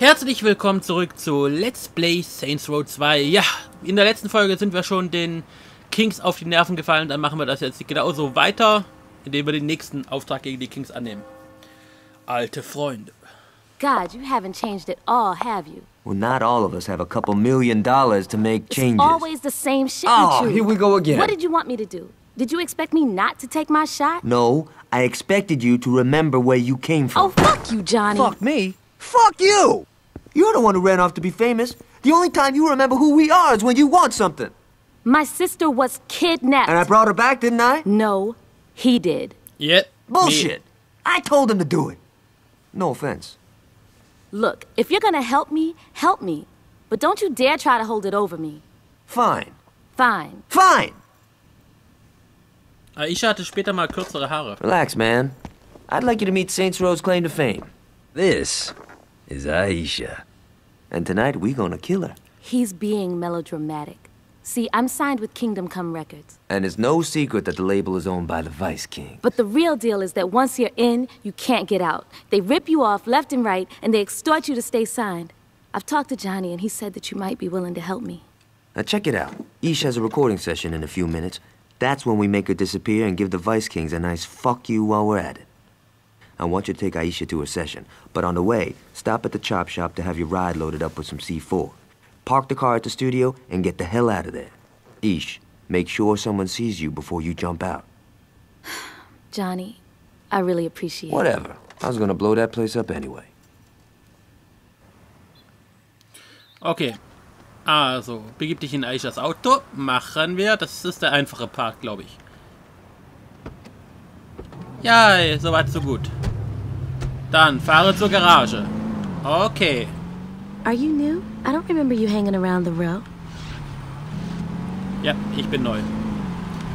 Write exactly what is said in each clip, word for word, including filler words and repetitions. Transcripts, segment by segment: Herzlich willkommen zurück zu Let's Play Saints Row zwei. Ja, in der letzten Folge sind wir schon den Kings auf die Nerven gefallen. Dann machen wir das jetzt genauso weiter, indem wir den nächsten Auftrag gegen die Kings annehmen. Alte Freunde. God, you haven't changed at all, have you? Well, not all of us have a couple million dollars to make changes. It's always the same shit with you. Oh, here we go again. What did you want me to do? Did you expect me not to take my shot? No, I expected you to remember where you came from. Oh, fuck you, Johnny. Fuck me? Fuck you! You're the one who ran off to be famous. The only time you remember who we are is when you want something. My sister was kidnapped. And I brought her back, didn't I? No, he did. Yep. Bullshit. Me. I told him to do it. No offense. Look, if you're gonna help me, help me. But don't you dare try to hold it over me. Fine. Fine. Fine! Aisha hatte später mal kürzere Haare. Relax, man. I'd like you to meet Saints Row's claim to fame. This is Aisha. And tonight we're gonna kill her. He's being melodramatic. See, I'm signed with Kingdom Come Records. And it's no secret that the label is owned by the Vice Kings. But the real deal is that once you're in, you can't get out. They rip you off left and right, and they extort you to stay signed. I've talked to Johnny, and he said that you might be willing to help me. Now check it out. Aisha has a recording session in a few minutes. That's when we make her disappear and give the Vice Kings a nice fuck you while we're at it. I want you to take Aisha to her session, but on the way, stop at the chop shop to have your ride loaded up with some C four. Park the car at the studio and get the hell out of there. Ish, make sure someone sees you before you jump out. Johnny, I really appreciate it. Whatever. I was gonna blow that place up anyway. Okay. Also, begib dich in Aishas Auto. Machen wir. Das ist der einfache Part, glaube ich. Ja, soweit, so gut. Dann fahre zur Garage. Okay. Are you new? I don't remember you hanging around the row. Ja, ich bin neu.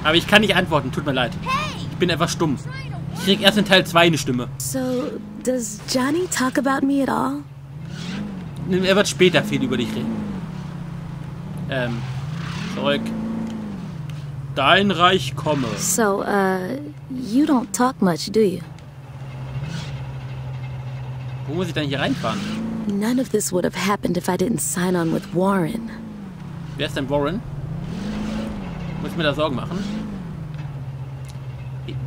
Aber ich kann nicht antworten, tut mir leid. Ich bin einfach stumm. Ich krieg erst in Teil zwei eine Stimme. So, does Johnny talk about me at all? Er wird später viel über dich reden. Ähm, zurück. Dein Reich komme. So, uh, you don't talk much, do you? Wo muss ich denn hier reinfahren? None of this would have happened if I didn't sign on with Warren. Wer ist denn Warren? Muss ich mir da Sorgen machen?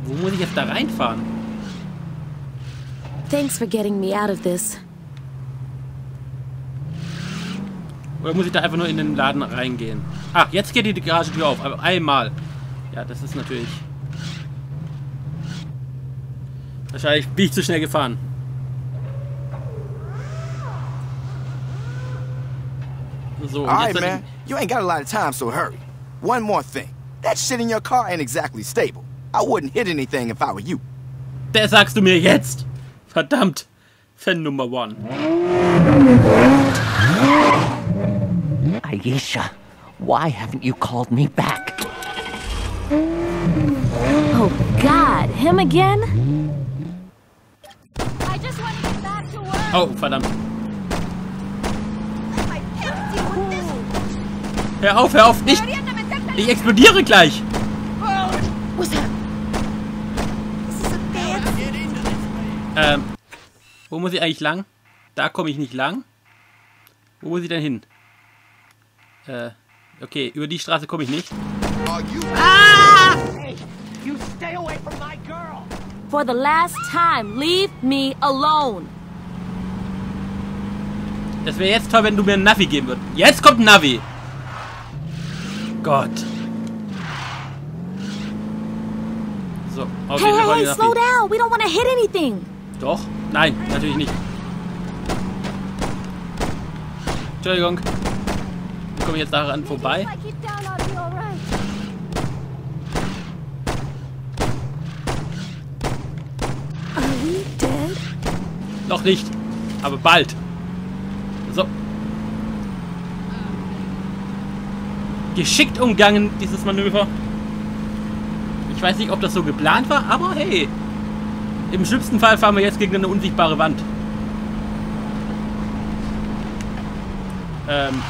Wo muss ich jetzt da reinfahren? Thanks for getting me out of this. Oder muss ich da einfach nur in den Laden reingehen? Ach, jetzt geht die Garagentür auf. Aber einmal. Ja, das ist natürlich... Wahrscheinlich bin ich zu schnell gefahren. So, alright, man. You ain't got a lot of time, so hurry. One more thing. That shit in your car ain't exactly stable. I wouldn't hit anything if I were you. Das sagst du mir jetzt? Verdammt. Fan Nummer One. Aisha, why haven't you called me back? Oh, God. Him again? I just want to get back to work. Oh, verdammt. Hör auf, hör auf, nicht! Ich explodiere gleich! Ähm, wo muss ich eigentlich lang? Da komme ich nicht lang. Wo muss ich denn hin? Äh, okay, über die Straße komme ich nicht. Ah! For the last time, leave me alone! Das wäre jetzt toll, wenn du mir einen Navi geben würdest. Jetzt kommt ein Navi! Gott. So, okay, hey, hey, hey, slow down. We don't want to hit anything. Doch? Nein, natürlich nicht. Entschuldigung. Ich komme jetzt daran vorbei. Are we dead? Noch nicht, aber bald. So. Geschickt umgangen, dieses Manöver. Ich weiß nicht, ob das so geplant war, aber hey. Im schlimmsten Fall fahren wir jetzt gegen eine unsichtbare Wand. Ähm,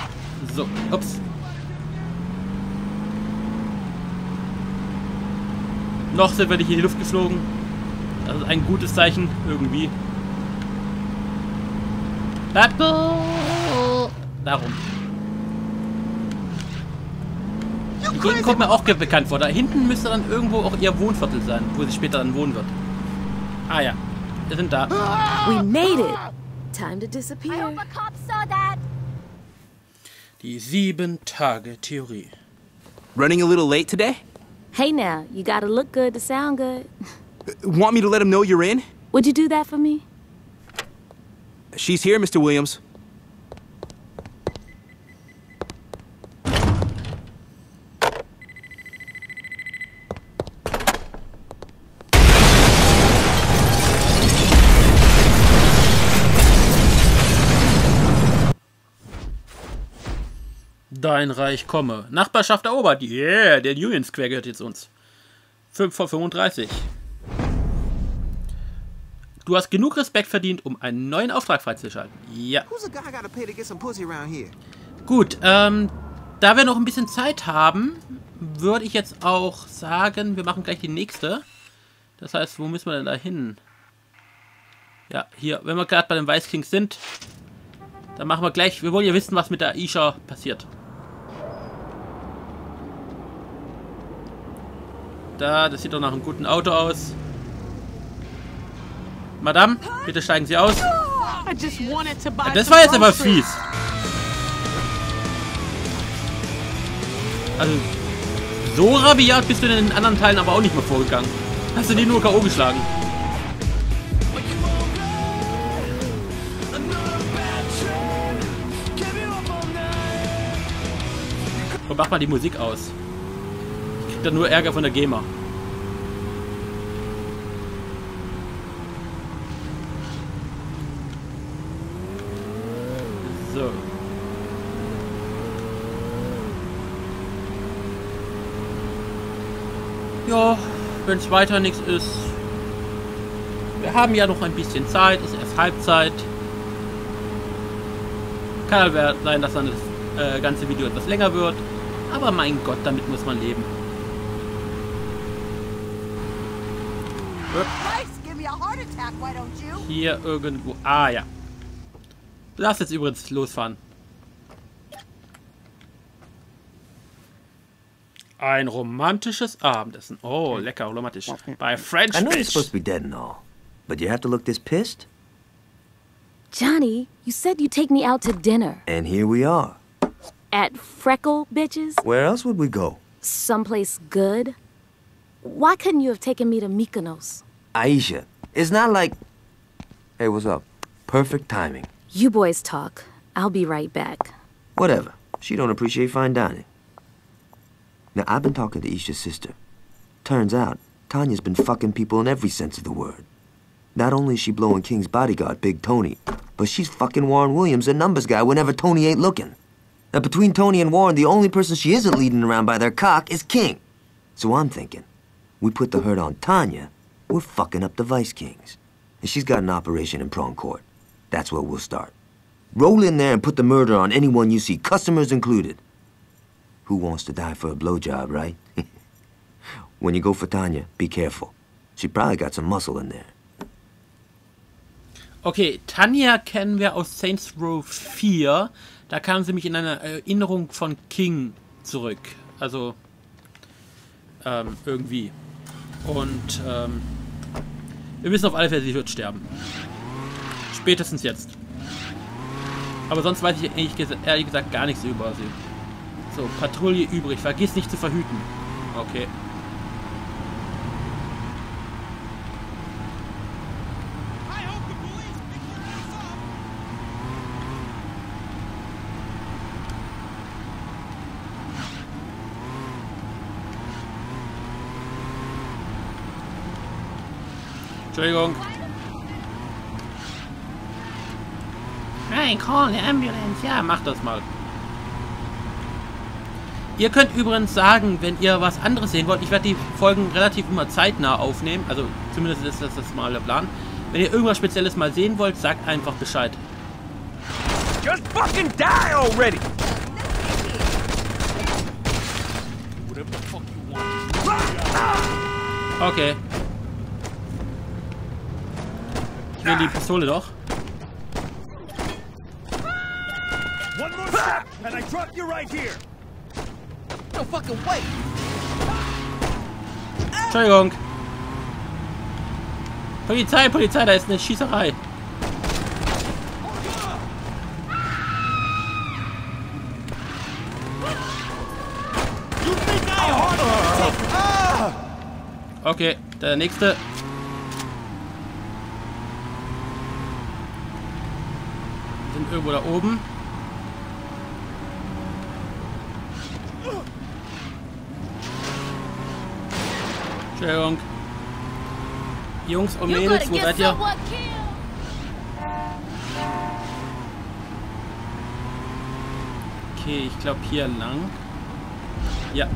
so, ups. Noch sind wir nicht in die Luft geflogen. Das ist ein gutes Zeichen, irgendwie. Darum. Hinten kommt mir auch bekannt vor. Da hinten müsste dann irgendwo auch ihr Wohnviertel sein, wo sie später dann wohnen wird. Ah ja, wir sind da. We made it. Time to disappear. Die sieben Tage Theorie. Running a little late today? Hey now, you gotta look good to sound good. Want me to let him know you're in? Would you do that for me? She's here, Mister Williams. Dein Reich komme. Nachbarschaft erobert. Yeah, der Union Square gehört jetzt uns. fünf vor fünfunddreißig. Du hast genug Respekt verdient, um einen neuen Auftrag freizuschalten. Ja. Gut, ähm, da wir noch ein bisschen Zeit haben, würde ich jetzt auch sagen, wir machen gleich die nächste. Das heißt, wo müssen wir denn da hin? Ja, hier, wenn wir gerade bei den Vice Kings sind, dann machen wir gleich, wir wollen ja wissen, was mit der Aisha passiert. Da, das sieht doch nach einem guten Auto aus. Madame, bitte steigen Sie aus. Das war jetzt aber fies. Also, so rabiat bist du in den anderen Teilen aber auch nicht mehr vorgegangen. Hast du die nur K O geschlagen. Und mach mal die Musik aus. Ich krieg da nur Ärger von der GEMA. So. Ja, wenn es weiter nichts ist. Wir haben ja noch ein bisschen Zeit, ist erst Halbzeit. Kann aber sein, dass dann das äh, ganze Video etwas länger wird. Aber mein Gott, damit muss man leben. Hier irgendwo. Ah ja. Lass jetzt übrigens losfahren. Ein romantisches Abendessen. Oh, lecker, romantisch. Bei French Bitch. I know you're supposed to be dead and all, but you have to look this pissed? Johnny, you said you'd take me out to dinner. And here we are. At Freckle Bitches? Where else would we go? Someplace good. Why couldn't you have taken me to Mykonos? Aisha, it's not like... Hey, what's up? Perfect timing. You boys talk. I'll be right back. Whatever. She don't appreciate fine dining. Now, I've been talking to Isha's sister. Turns out, Tanya's been fucking people in every sense of the word. Not only is she blowing King's bodyguard, Big Tony, but she's fucking Warren Williams, a numbers guy, whenever Tony ain't looking. Now, between Tony and Warren, the only person she isn't leading around by their cock is King. So I'm thinking, we put the hurt on Tanya, we're fucking up the Vice Kings. And she's got an operation in Prancourt. That's where we'll start. Roll in there and put the murder on anyone you see, customers included. Who wants to die for a blowjob, right? When you go for Tanya, be careful. She probably got some muscle in there. Okay, Tanya kennen wir aus Saints Row vier. Da kam sie mich in einer Erinnerung von King zurück. Also, ähm, irgendwie. Und, ähm, wir wissen auf alle Fälle, sie wird sterben. Spätestens jetzt. Aber sonst weiß ich ehrlich gesagt, ehrlich gesagt gar nichts über sie. So, Patrouille übrig. Vergiss nicht zu verhüten. Okay. Entschuldigung. Hey, call the ambulance. Ja, macht das mal. Ihr könnt übrigens sagen, wenn ihr was anderes sehen wollt. Ich werde die Folgen relativ immer zeitnah aufnehmen. Also zumindest ist das das mal der Plan. Wenn ihr irgendwas Spezielles mal sehen wollt, sagt einfach Bescheid. Just fucking die already. Okay. Ich will die Pistole doch. Ah! And I dropped you right here. No fucking way. Ah! Entschuldigung. Polizei, Polizei, da ist eine Schießerei. Okay, der nächste. Sind irgendwo da oben. Entschuldigung. Jungs und Mädels, wo seid ihr? Okay, ich glaube hier lang. Ja.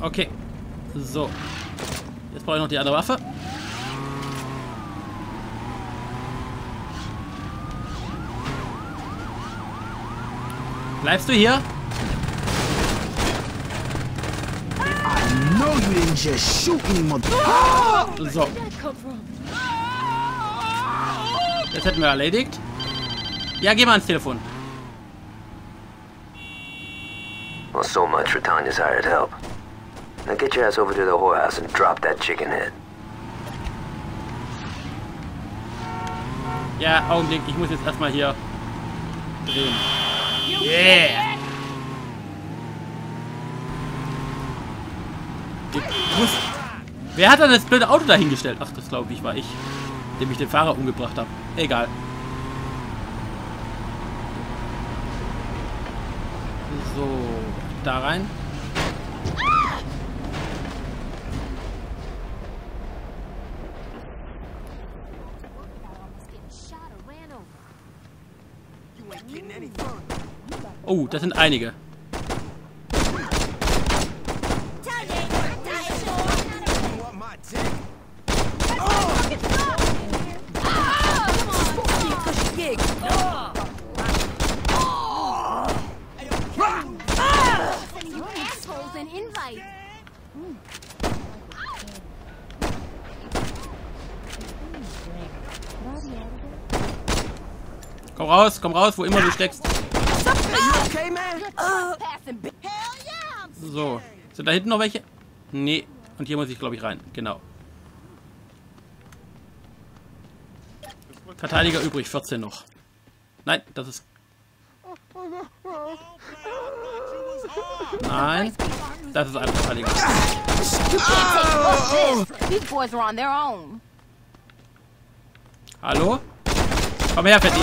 Okay. So. Jetzt brauche ich noch die andere Waffe. Bleibst du hier? So. Das hätten wir erledigt. Ja, geh mal ans Telefon. Well, so much for Tanya's hired help. Now get your ass over to the whorehouse and drop that chicken head. Ja, Augenblick, ich muss jetzt erstmal hier drehen. Yeah! Wer hat denn das blöde Auto dahingestellt? Ach, das glaube ich war ich, dem ich den Fahrer umgebracht habe. Egal. So, da rein. Oh, das sind einige. Komm raus, komm raus, wo immer du steckst. So, sind da hinten noch welche? Nee, und hier muss ich glaube ich rein, genau. Verteidiger übrig, vierzehn noch. Nein, das ist... Nein, das ist ein Verteidiger. Hallo? Komm her, Fetti.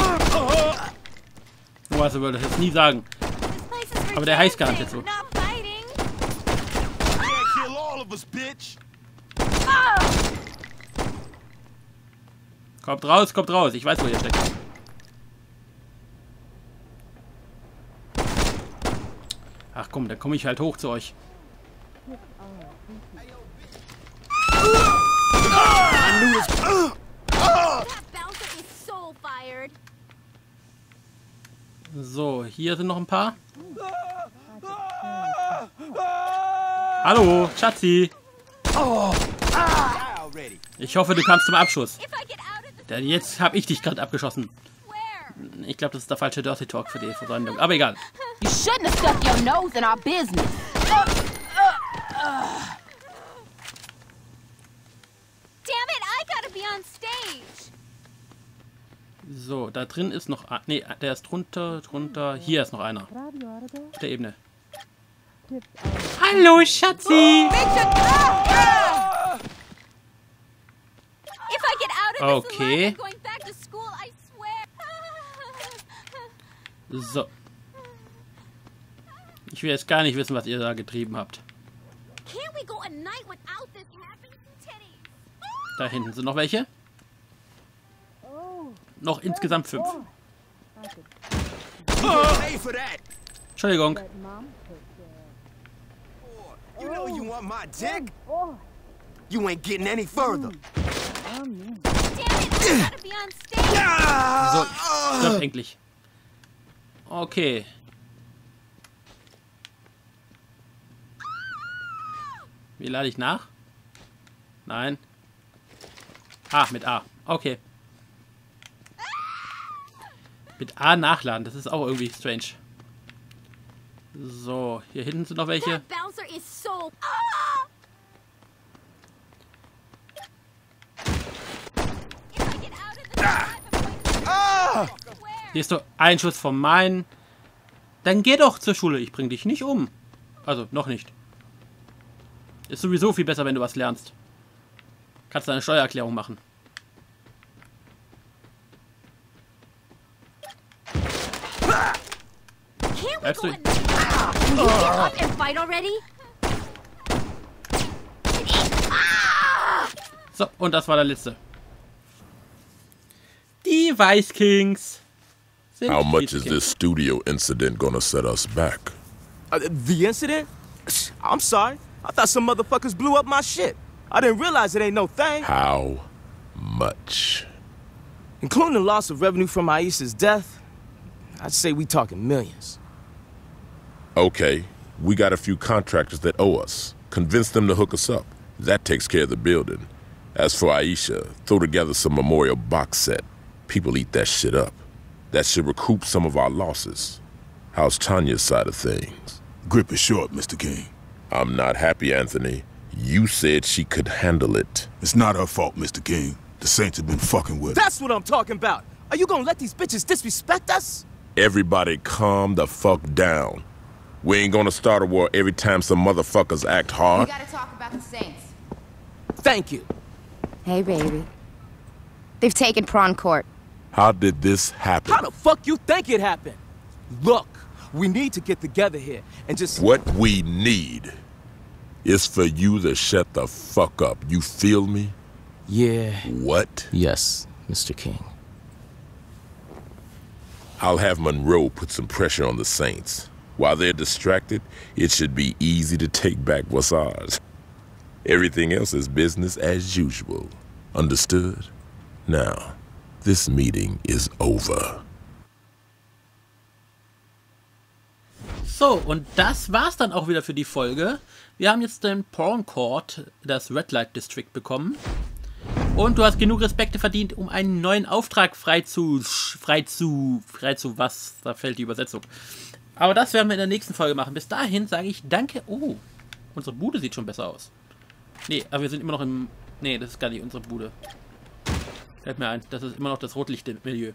Boah, so würde ich das nie sagen. Aber der heißt gar nicht so. Kommt raus, kommt raus. Ich weiß, wo ihr steckt. Ach komm, dann komme ich halt hoch zu euch. So, hier sind noch ein paar. Hallo, Schatzi. Ich hoffe, du kamst zum Abschuss. Denn jetzt habe ich dich gerade abgeschossen. Ich glaube, das ist der falsche Dirty Talk für die Versammlung. Aber egal. You shouldn't have stuck your nose in our business. Damn it, I gotta be on stage. So, da drin ist noch... Ne, der ist drunter, drunter... Hier ist noch einer. Auf der Ebene. Hallo, Schatzi! Okay. So. Ich will jetzt gar nicht wissen, was ihr da getrieben habt. Da hinten sind noch welche. Noch insgesamt fünf. Oh. Entschuldigung. So, stopp endlich. Okay. Wie lade ich nach? Nein. Ah, mit A. Okay. Mit A nachladen, das ist auch irgendwie strange. So, hier hinten sind noch welche. Hier ist nur ein Schuss von meinen. Dann geh doch zur Schule, ich bring dich nicht um. Also, noch nicht. Ist sowieso viel besser, wenn du was lernst. Kannst du eine Steuererklärung machen. Bleibst du? Oh. So, und das war der letzte. Die Vice Kings. How much is this studio incident gonna set us back? Uh, the incident? I'm sorry. I thought some motherfuckers blew up my shit. I didn't realize it ain't no thing. How much? Including the loss of revenue from Aisha's death, I'd say we talking millions. Okay, we got a few contractors that owe us. Convince them to hook us up. That takes care of the building. As for Aisha, throw together some memorial box set. People eat that shit up. That should recoup some of our losses. How's Tanya's side of things? Grip is short, Mister King. I'm not happy, Anthony. You said she could handle it. It's not her fault, Mister King. The Saints have been fucking with her. That's what I'm talking about. Are you gonna let these bitches disrespect us? Everybody calm the fuck down. We ain't gonna start a war every time some motherfuckers act hard. We gotta talk about the Saints. Thank you. Hey, baby. They've taken Prancourt. How did this happen? How the fuck you think it happened? Look, we need to get together here and just... What we need is for you to shut the fuck up. You feel me? Yeah. What? Yes, Mister King. I'll have Monroe put some pressure on the Saints. While they're distracted, it should be easy to take back what's ours. Everything else is business as usual. Understood? Now... This meeting is over. So, und das war's dann auch wieder für die Folge. Wir haben jetzt den Prancourt, das Red Light District, bekommen. Und du hast genug Respekte verdient, um einen neuen Auftrag frei zu... Frei zu... Frei zu was? Da fällt die Übersetzung. Aber das werden wir in der nächsten Folge machen. Bis dahin sage ich danke... Oh, unsere Bude sieht schon besser aus. Nee, aber wir sind immer noch im... Nee, das ist gar nicht unsere Bude. Fällt mir ein, das ist immer noch das Rotlichtmilieu.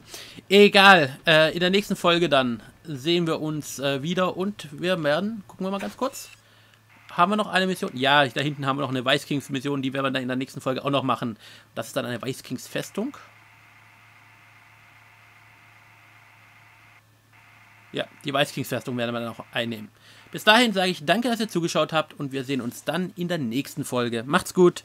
Egal, äh, in der nächsten Folge dann sehen wir uns äh, wieder und wir werden, gucken wir mal ganz kurz, haben wir noch eine Mission? Ja, da hinten haben wir noch eine Vice Kings Mission, die werden wir dann in der nächsten Folge auch noch machen. Das ist dann eine Vice Kings Festung. Ja, die Vice Kings Festung werden wir dann auch einnehmen. Bis dahin sage ich danke, dass ihr zugeschaut habt und wir sehen uns dann in der nächsten Folge. Macht's gut!